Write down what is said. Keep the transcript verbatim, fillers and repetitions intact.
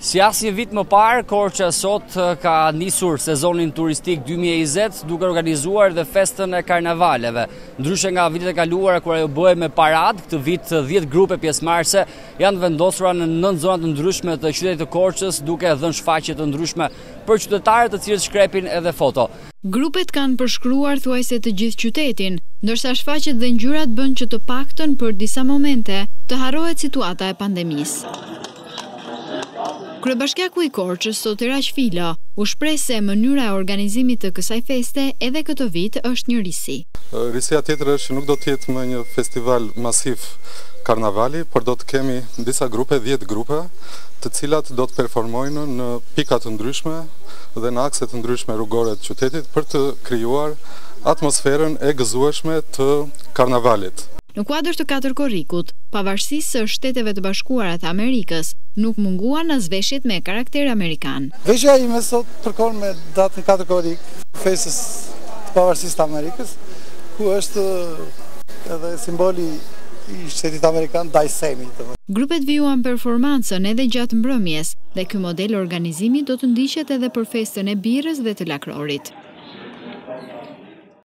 Si asnjë vit më parë, Korça sot ka nisur sezonin turistik dy mijë e njëzet duke organizuar dhe festën e karnevaleve. Ndryshe nga vitet e kaluara kur ajo bëhej me paradë, këtë vit dhjetë grupe pjesëmarrëse janë vendosura në nëntë zona të ndryshme të qytetit të Korçës, duke dhënë shfaqje të ndryshme për qytetarët, të cilët shkrepin edhe foto. Grupet kanë përshkruar thuajse të gjithë qytetin, ndërsa shfaqjet dhe ngjyrat bën që të paktën për disa momente të harrohet situata e pandemisë. Kryebashkiaku i Korçës, Sotiraq Filo, u shpreh se mënyra e organizimit të kësaj feste edhe këtë vit është një risi. Risia tjetër është që nuk do të jetë më një festival masiv karnavali, por do të kemi disa grupe, dhjetë grupe, të cilat do të performojnë në pika të ndryshme dhe në akse të ndryshme rrugore të qytetit për të krijuar atmosferën e gëzueshme të karnavalit. Në kuadër të katër korrikut, pavarësisë së Shteteve të Bashkuara të Amerikës, nuk munguan as veshjet me karakter amerikan. Veshja ime sot përkon me datën katër korrik, festës të pavarësisë të Amerikës, ku është edhe simboli i Shtetit Amerikan dajsemi. Grupet vijuan performancën edhe gjatë mbrëmjes, dhe ky model organizimi do të ndiqet edhe për Festën e Birrës dhe të Lakrorit.